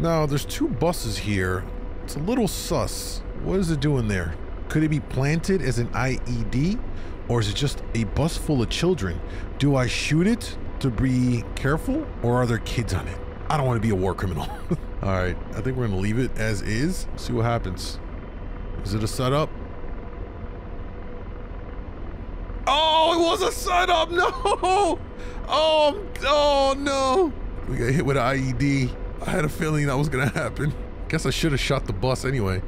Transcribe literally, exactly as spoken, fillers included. Now, there's two buses here. It's a little sus. What is it doing there? Could it be planted as an I E D? Or is it just a bus full of children? Do I shoot it to be careful? Or are there kids on it? I don't want to be a war criminal. All right, I think we're gonna leave it as is. See what happens. Is it a setup? Oh, it was a setup, no! Oh, oh no! We got hit with an I E D. I had a feeling that was gonna happen. Guess I should have shot the bus anyway.